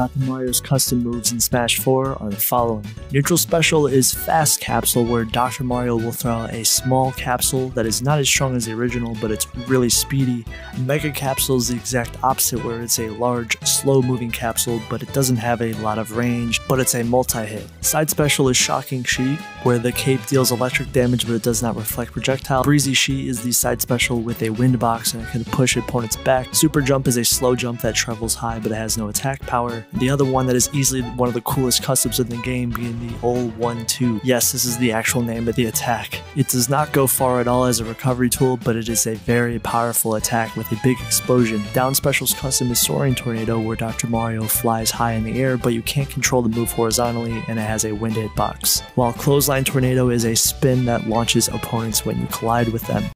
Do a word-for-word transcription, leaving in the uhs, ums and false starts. Doctor Mario's custom moves in Smash four are the following. Neutral special is Fast Capsule, where Doctor Mario will throw out a small capsule that is not as strong as the original, but it's really speedy. Mega Capsule is the exact opposite, where it's a large, slow-moving capsule, but it doesn't have a lot of range, but it's a multi-hit. Side special is Shocking Sheet, where the cape deals electric damage, but it does not reflect projectile. Breezy Sheet is the side special with a wind box, and it can push opponents back. Super Jump is a slow jump that travels high, but it has no attack power. The other one that is easily one of the coolest customs in the game being the oh one two. Yes, this is the actual name of the attack. It does not go far at all as a recovery tool, but it is a very powerful attack with a big explosion. Down special's custom is Soaring Tornado, where Doctor Mario flies high in the air, but you can't control the move horizontally, and it has a wind hit box. While Clothesline Tornado is a spin that launches opponents when you collide with them.